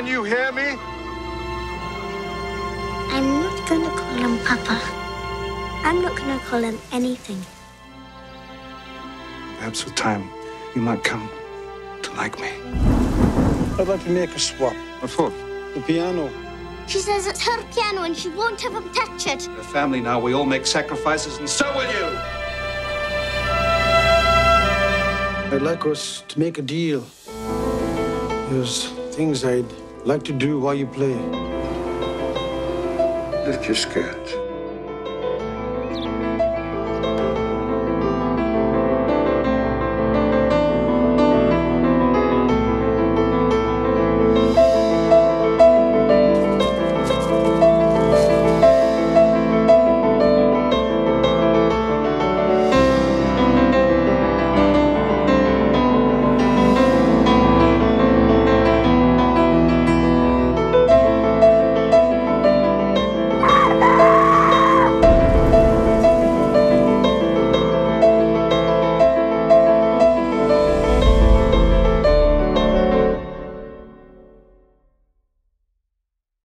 Can you hear me? I'm not going to call him Papa. I'm not going to call him anything. Perhaps with time, you might come to like me. I'd like to make a swap. What for? The piano. She says it's her piano and she won't have him touch it. We're a family now. We all make sacrifices, and so will you. I'd like us to make a deal. There's things I'd like to do while you play. That you scared.